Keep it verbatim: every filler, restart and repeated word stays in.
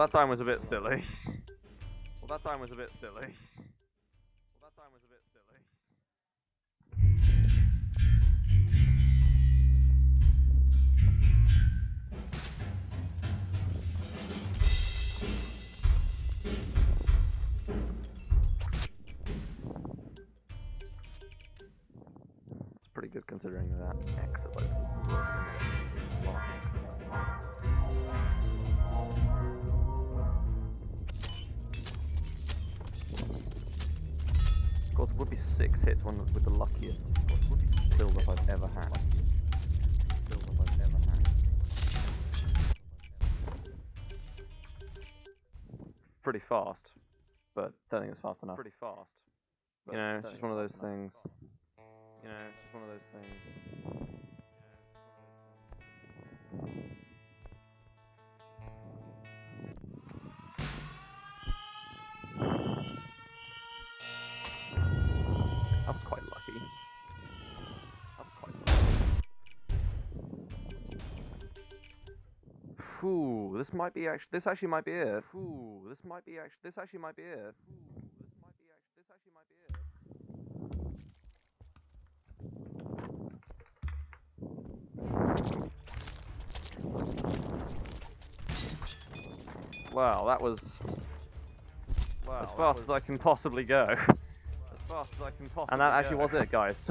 Well, that time was a bit silly. Well, that time was a bit silly. Well, that time was a bit silly. It's pretty good considering that exit like was the worst in the next. Of course, it would be six hits, one with the luckiest build up I've ever had. Build up I've ever had. Pretty fast, but don't think it's fast enough. Pretty fast. You know, it's just one of those things. You know, it's just one of those things. Ooh, this might be actually. This actually might be it. Ooh, this might be actually. This actually might be it. Ooh, this might be actually. This actually might be it. Wow, that was wow, as fast was... as I can possibly go. As fast as I can possibly. And that actually go. was it, guys.